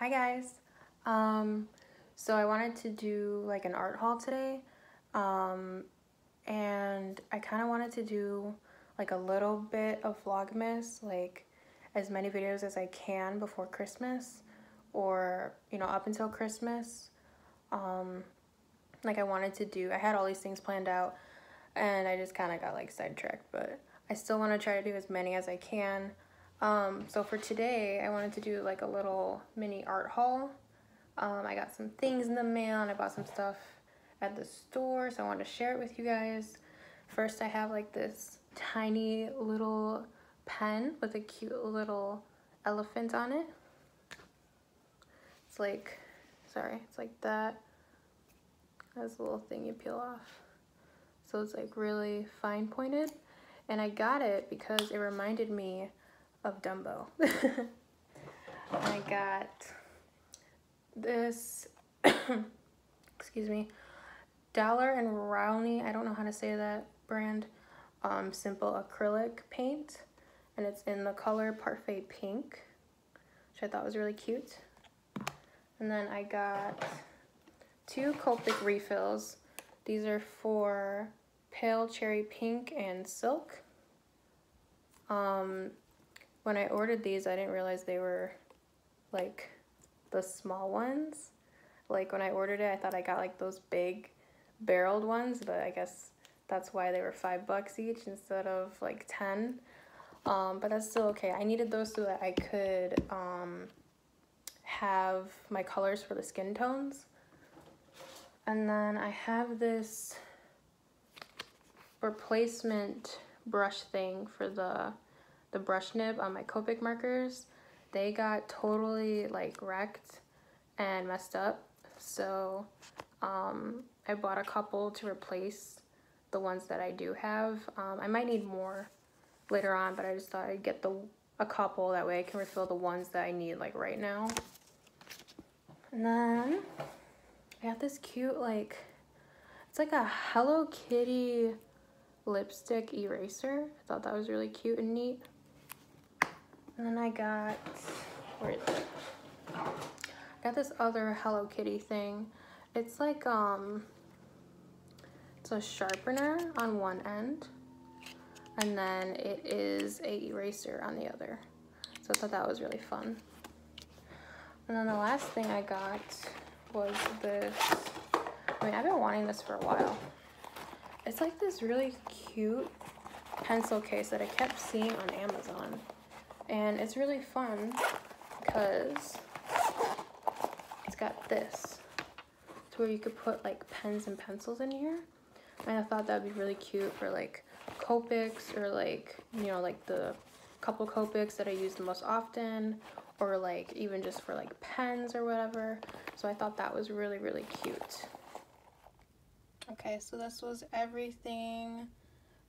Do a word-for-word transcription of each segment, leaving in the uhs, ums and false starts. Hi guys, um, so I wanted to do like an art haul today, um, and I kind of wanted to do like a little bit of Vlogmas, like as many videos as I can before Christmas, or you know, up until Christmas. Um, like I wanted to do, I had all these things planned out and I just kind of got like sidetracked, but I still want to try to do as many as I can. Um, so for today, I wanted to do like a little mini art haul. Um, I got some things in the mail and I bought some stuff at the store, so I wanted to share it with you guys. First, I have like this tiny little pen with a cute little elephant on it. It's like, sorry, it's like that. That's a little thing you peel off. So it's like really fine pointed. And I got it because it reminded me of Dumbo. I got this, excuse me, Dollar and Rowney, I don't know how to say that brand, um, simple acrylic paint, and it's in the color Parfait Pink, which I thought was really cute. And then I got two Copic refills. These are for Pale Cherry Pink and Silk. Um, When I ordered these, I didn't realize they were like the small ones. Like when I ordered it, I thought I got like those big barreled ones, but I guess that's why they were five bucks each instead of like ten. Um, but that's still okay. I needed those so that I could um, have my colors for the skin tones. And then I have this replacement brush thing for the the brush nib on my Copic markers. They got totally like wrecked and messed up, so um, I bought a couple to replace the ones that I do have. Um, I might need more later on, but I just thought I'd get the a couple, that way I can refill the ones that I need like right now. And then I got this cute, like, it's like a Hello Kitty lipstick eraser. I thought that was really cute and neat. And then I got, where is it? I got this other Hello Kitty thing. It's like, um, it's a sharpener on one end, and then it is a eraser on the other. So I thought that was really fun. And then the last thing I got was this, I mean, I've been wanting this for a while. It's like this really cute pencil case that I kept seeing on Amazon. And it's really fun because it's got this. It's where you could put like pens and pencils in here. And I thought that would be really cute for like Copics, or like, you know, like the couple Copics that I use the most often, or like even just for like pens or whatever. So I thought that was really, really cute. Okay, so this was everything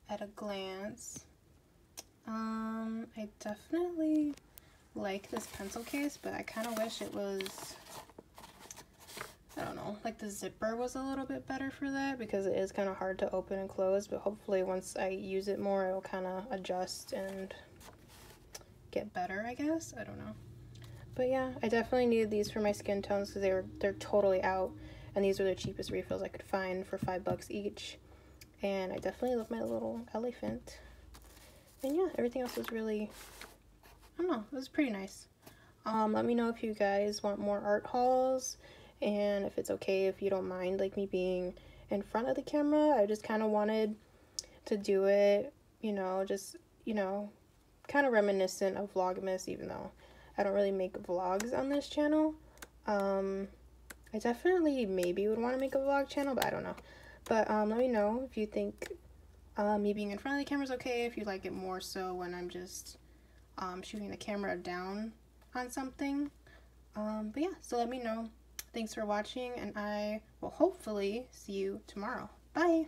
at a glance. Um, I definitely like this pencil case, but I kind of wish it was, I don't know, like the zipper was a little bit better for that, because it is kind of hard to open and close, but hopefully once I use it more, it will kind of adjust and get better, I guess. I don't know. But yeah, I definitely needed these for my skin tones because they were, they're totally out. And these were the cheapest refills I could find for five bucks each. And I definitely love my little elephant. And yeah, everything else was really, I don't know, it was pretty nice. Um, let me know if you guys want more art hauls, and if it's okay if you don't mind like me being in front of the camera. I just kind of wanted to do it, you know, just, you know, kind of reminiscent of Vlogmas, even though I don't really make vlogs on this channel. Um... I definitely maybe would want to make a vlog channel, but I don't know. But um, let me know if you think uh, me being in front of the camera is okay, if you like it more so when I'm just um, shooting the camera down on something. Um, but yeah, so let me know. Thanks for watching, and I will hopefully see you tomorrow. Bye!